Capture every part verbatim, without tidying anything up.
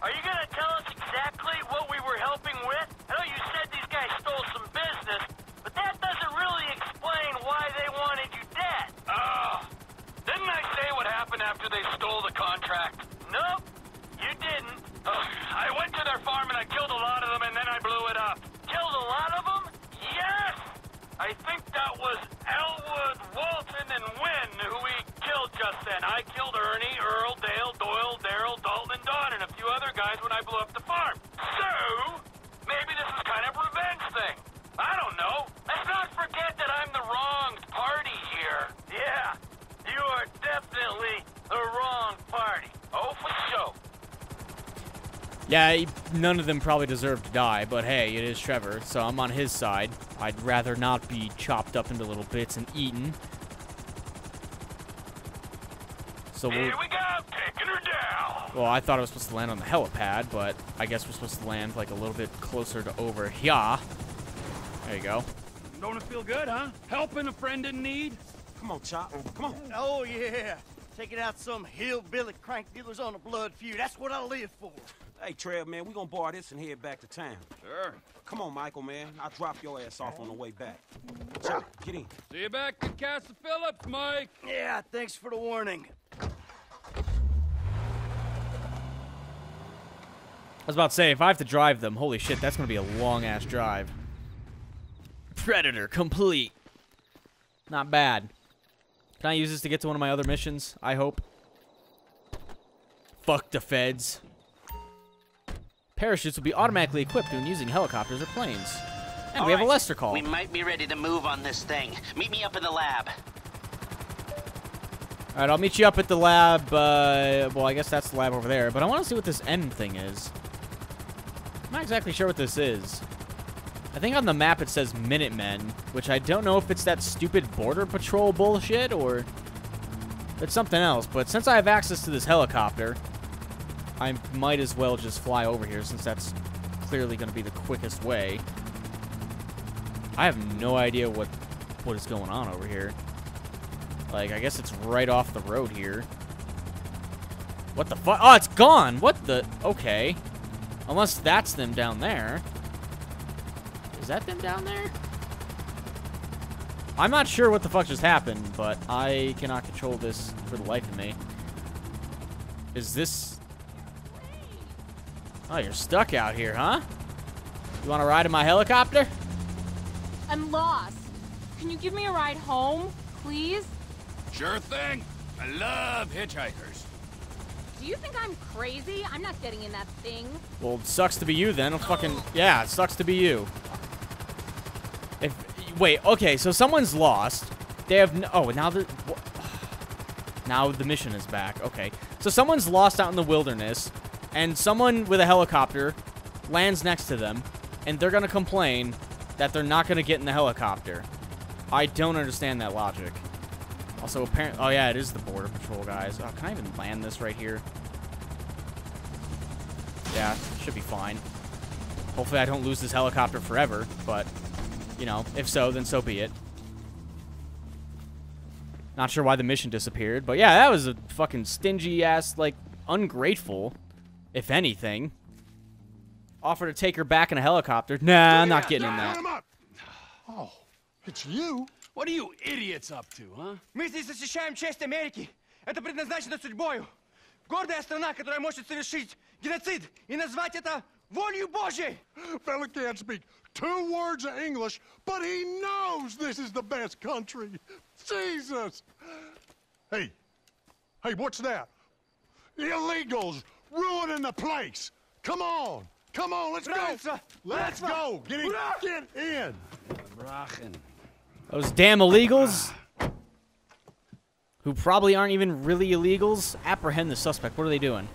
Are you gonna tell us exactly what we were helping with? I know you said these guys stole some business, but that doesn't really explain why they wanted you dead. Oh, didn't I say what happened after they stole the contract? Nope, you didn't. Ugh, I went to their farm and I killed a lot of them and then I blew it up. Killed a lot of them? Yes! I think that was Elwood, Walton, and Wynn who we killed just then. I killed Ernie, Earl, Dale, Doyle, Darryl, Dalton, and Don, and a few other guys when I blew up the farm. So, maybe this is kind of a revenge thing. I don't know. Let's not forget that I'm the wrong party here. Yeah, you are definitely the wrong party. Oh, for sure. Yeah, none of them probably deserve to die, but hey, it is Trevor, so I'm on his side. I'd rather not be chopped up into little bits and eaten. So we'll... Here we go, taking her down! Well, I thought I was supposed to land on the helipad, but I guess we're supposed to land, like, a little bit closer to over here. There you go. Don't it feel good, huh? Helping a friend in need? Come on, Chop. Come on. Oh, yeah. Taking out some hillbilly crank dealers on a blood feud. That's what I live for. Hey, Trev, man, we gonna borrow this and head back to town. Sure. Come on, Michael, man. I'll drop your ass off on the way back. Chop, get in. See you back at Castle Phillips, Mike. Yeah, thanks for the warning. I was about to say, if I have to drive them, holy shit, that's gonna be a long-ass drive. Predator complete. Not bad. Can I use this to get to one of my other missions? I hope. Fuck the feds. Parachutes will be automatically equipped when using helicopters or planes. And we have a Lester call. We might be ready to move on this thing. Meet me up in the lab. All right, I'll meet you up at the lab. Uh, well, I guess that's the lab over there. But I want to see what this M thing is. I'm not exactly sure what this is. I think on the map it says Minutemen, which I don't know if it's that stupid border patrol bullshit or it's something else. But since I have access to this helicopter, I might as well just fly over here since that's clearly going to be the quickest way. I have no idea what what is going on over here. Like, I guess it's right off the road here. What the fuck? Oh, it's gone! What the? Okay. Unless that's them down there. Is that them down there? I'm not sure what the fuck just happened, but I cannot control this for the life of me. Is this... Oh, you're stuck out here, huh? You want to ride in my helicopter? I'm lost. Can you give me a ride home, please? Sure thing. I love hitchhikers. Do you think I'm crazy? I'm not getting in that thing. Well, it sucks to be you then. I'm fucking... Yeah, it sucks to be you. If Wait, okay, so someone's lost. They have... No... Oh, now the... Now the mission is back. Okay. So someone's lost out in the wilderness... And someone with a helicopter lands next to them, and they're going to complain that they're not going to get in the helicopter. I don't understand that logic. Also, apparently... Oh, yeah, it is the Border Patrol, guys. Oh, can I even land this right here? Yeah, should be fine. Hopefully I don't lose this helicopter forever, but, you know, if so, then so be it. Not sure why the mission disappeared, but yeah, that was a fucking stingy-ass, like, ungrateful... If anything, offer to take her back in a helicopter. Nah, I'm not getting in that. Oh, it's you? What are you idiots up to, huh? Мы здесь защищаем честь Америки. Это предназначено судьбою. Гордая страна, которая может совершить геноцид и назвать это волею Божьей. Fella can't speak two words of English, but he knows this is the best country. Jesus. Hey, hey, what's that? Illegals. Ruining the place! Come on! Come on, let's go! Let's go! Get in! Get in! Those damn illegals, who probably aren't even really illegals, apprehend the suspect. What are they doing?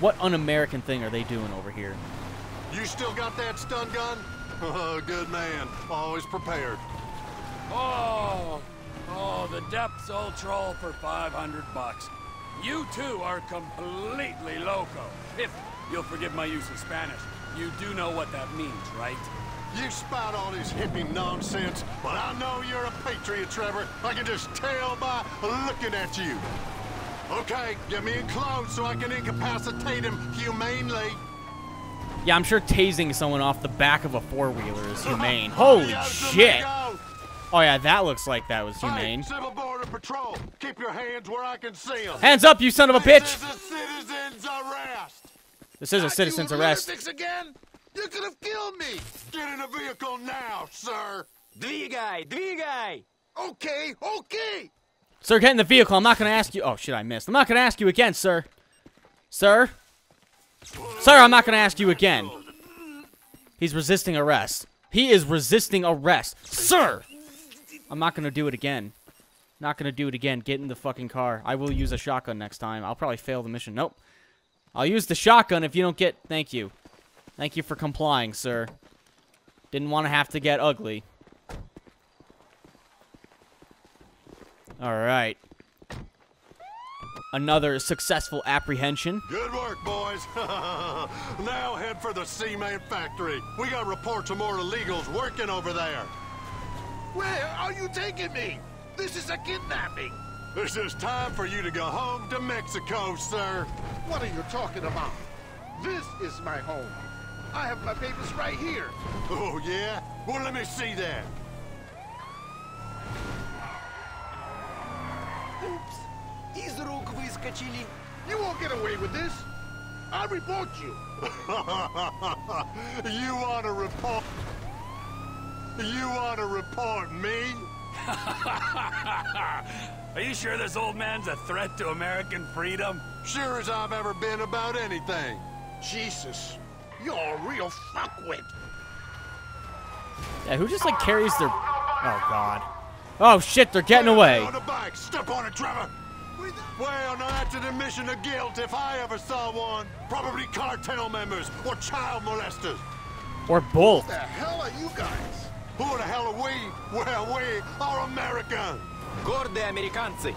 What un-American thing are they doing over here? You still got that stun gun? Oh, good man. Always prepared. Oh! Oh, the depths old troll for five hundred bucks. You, too, are completely loco. If you'll forgive my use of Spanish, you do know what that means, right? You spout all this hippie nonsense, but I know you're a patriot, Trevor. I can just tell by looking at you. Okay, get me in close so I can incapacitate him humanely. Yeah, I'm sure tasing someone off the back of a four-wheeler is humane. Holy shit. Oh, yeah, that looks like that was humane. Hey, Civil Border Patrol, keep your hands where I can see them. Hands up, you son of a bitch. This is a citizen's arrest. This is a citizen's arrest. Again? You could have killed me. Get in a vehicle now, sir. Двигай, двигай. Okay, okay. Sir, get in the vehicle. I'm not going to ask you. Oh, shit, I missed. I'm not going to ask you again, sir. Sir? Sir, I'm not going to ask you again. He's resisting arrest. He is resisting arrest. Sir! I'm not going to do it again. Not going to do it again. Get in the fucking car. I will use a shotgun next time. I'll probably fail the mission. Nope. I'll use the shotgun if you don't get... Thank you. Thank you for complying, sir. Didn't want to have to get ugly. Alright. Another successful apprehension. Good work, boys. Now head for the Seaman factory. We got reports of more illegals working over there. Where are you taking me? This is a kidnapping. This is time for you to go home to Mexico, sir. What are you talking about? This is my home. I have my papers right here. Oh, yeah? Well, let me see that. Oops. You won't get away with this. I report you. You want to report? You want to report me? Are you sure this old man's a threat to American freedom? Sure as I've ever been about anything. Jesus, you're a real fuckwit. Yeah, who just like carries their? Oh God. Oh shit, they're getting away. On the bike. Step on it, Trevor. Well, now that's an admission of guilt if I ever saw one. Probably cartel members or child molesters. Or both. Who the hell are you guys? Who the hell are we? Well, we are American. Gordi Americanci.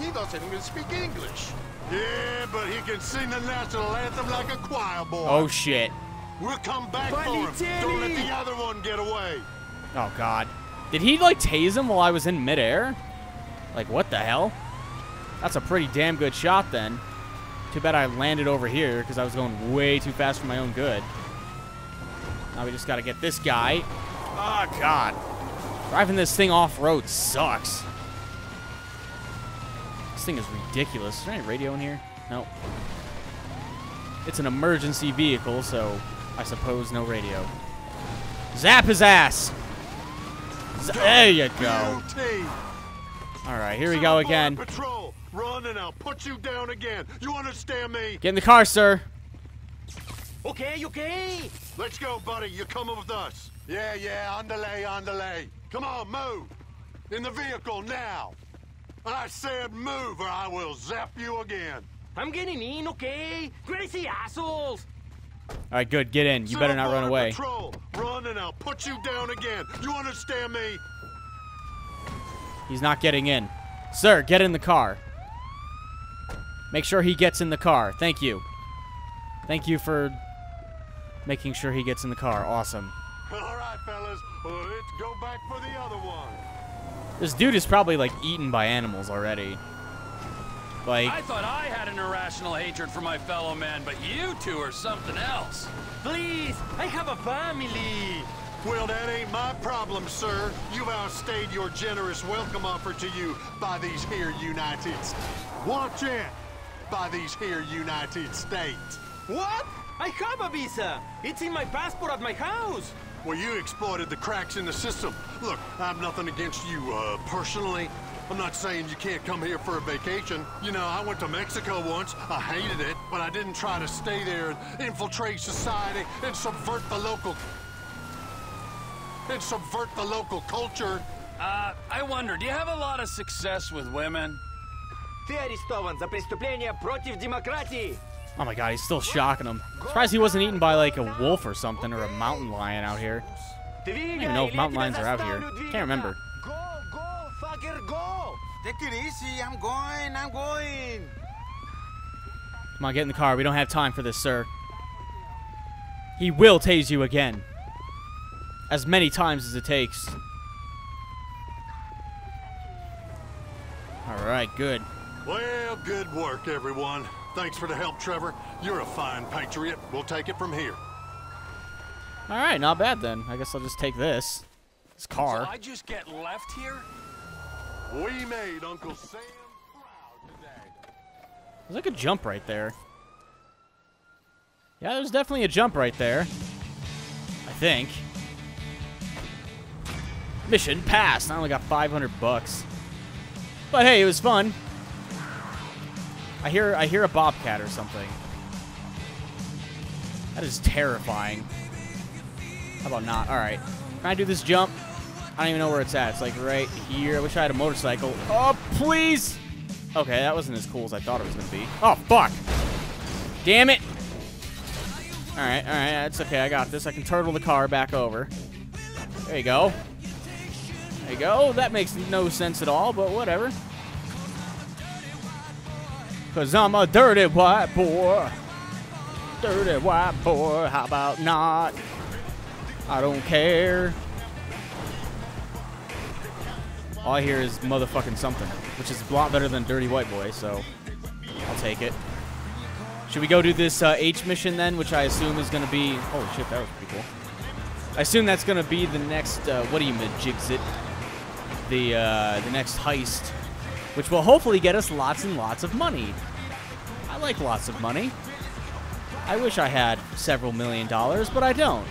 He doesn't even speak English. Yeah, but he can sing the national anthem like a choir boy. Oh, shit. We'll come back Bunny for him. Don't let the other one get away. Oh, God. Did he, like, tase him while I was in midair? Like, what the hell? That's a pretty damn good shot then. Too bad I landed over here because I was going way too fast for my own good. Now we just got to get this guy. Oh, God. Driving this thing off-road sucks. This thing is ridiculous. Is there any radio in here? Nope. It's an emergency vehicle, so I suppose no radio. Zap his ass. Z- there you go. All right, here we go again. Run and I'll put you down again. You understand me? Get in the car, sir. Okay, okay. Let's go, buddy. You're coming with us. Yeah, yeah. Andale, andale. Come on, move. In the vehicle now. I said move or I will zap you again. I'm getting in, okay? Crazy assholes. All right, good. Get in. You better not run away. Patrol. Run and I'll put you down again. You understand me? He's not getting in. Sir, get in the car. Make sure he gets in the car. Thank you. Thank you for making sure he gets in the car. Awesome. All right, fellas. Let's go back for the other one. This dude is probably, like, eaten by animals already. Like... I thought I had an irrational hatred for my fellow man, but you two are something else. Please, I have a family. Well, that ain't my problem, sir. You've outstayed your generous welcome offer to you by these here United States. Watch it. By these here United States. What? I have a visa. It's in my passport at my house. Well, you exploited the cracks in the system. Look, I've nothing against you, uh, personally. I'm not saying you can't come here for a vacation. You know, I went to Mexico once. I hated it, but I didn't try to stay there and infiltrate society and subvert the local... and subvert the local culture. Uh, I wonder, do you have a lot of success with women? Oh my God, he's still shocking him. Surprised he wasn't eaten by like a wolf or something, or a mountain lion out here. I don't even know if mountain lions are out here. Can't remember. Go, go, fucker, go! Take it easy, I'm going, I'm going. Come on, get in the car. We don't have time for this, sir. He will tase you again. As many times as it takes. Alright, good. Well, good work, everyone. Thanks for the help, Trevor. You're a fine patriot. We'll take it from here. All right, not bad then. I guess I'll just take this. This car. So I just get left here? We made Uncle Sam proud today. There's like a jump right there. Yeah, there's definitely a jump right there. I think. Mission passed. I only got five hundred bucks. But hey, it was fun. I hear I hear a bobcat or something. That is terrifying. How about not? All right. Can I do this jump? I don't even know where it's at. It's like right here. I wish I had a motorcycle. Oh, please. Okay, that wasn't as cool as I thought it was going to be. Oh, fuck. Damn it. All right, all right. It's okay. I got this. I can turtle the car back over. There you go. There you go. That makes no sense at all, but whatever. Cause I'm a dirty white boy. Dirty white boy, how about not? I don't care. All I hear is motherfucking something, which is a lot better than dirty white boy, so I'll take it. Should we go do this uh, H mission then, which I assume is gonna be, holy shit, that was pretty cool. I assume that's gonna be the next, uh, what do you majigs it? The, uh, the next heist. Which will hopefully get us lots and lots of money. I like lots of money. I wish I had several million dollars, but I don't.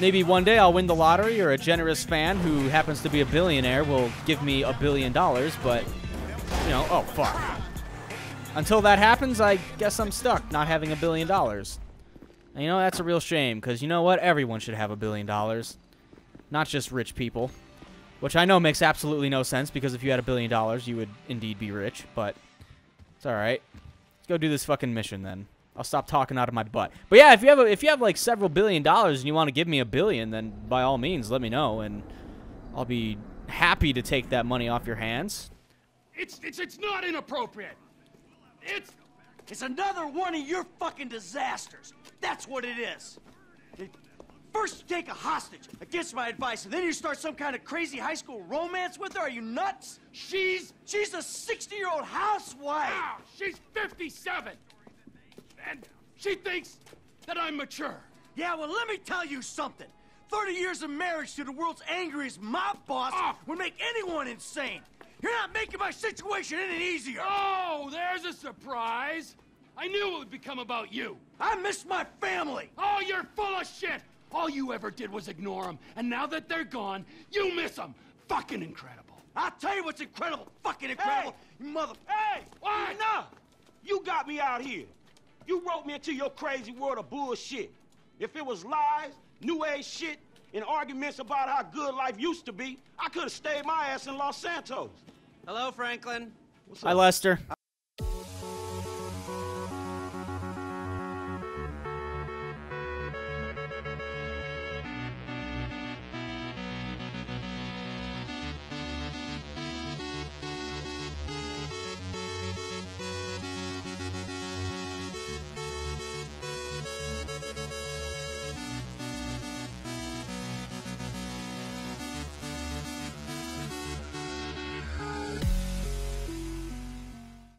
Maybe one day I'll win the lottery, or a generous fan who happens to be a billionaire will give me a billion dollars, but, you know, oh, fuck. Until that happens, I guess I'm stuck not having a billion dollars. And, you know, that's a real shame, because you know what? Everyone should have a billion dollars. Not just rich people. Which I know makes absolutely no sense, because if you had a billion dollars, you would indeed be rich, but it's all right. Let's go do this fucking mission, then. I'll stop talking out of my butt. But yeah, if you have, a, if you have like, several billion dollars and you want to give me a billion, then by all means, let me know, and I'll be happy to take that money off your hands. It's, it's, it's not inappropriate. It's, it's another one of your fucking disasters. That's what it is. It, First you take a hostage against my advice, and then you start some kind of crazy high school romance with her? Are you nuts? She's... She's a sixty-year-old housewife! Wow, she's fifty-seven! And she thinks that I'm mature. Yeah, well, let me tell you something. thirty years of marriage to the world's angriest mob boss oh. would make anyone insane. You're not making my situation any easier. Oh, there's a surprise. I knew it would become about you. I miss my family. Oh, you're full of shit! All you ever did was ignore them, and now that they're gone, you miss them. Fucking incredible. I'll tell you what's incredible. Fucking incredible. Hey, you mother... Hey! What? Enough! You got me out here. You wrote me into your crazy world of bullshit. If it was lies, new age shit, and arguments about how good life used to be, I could have stayed my ass in Los Santos. Hello, Franklin. What's up? Hi, Lester.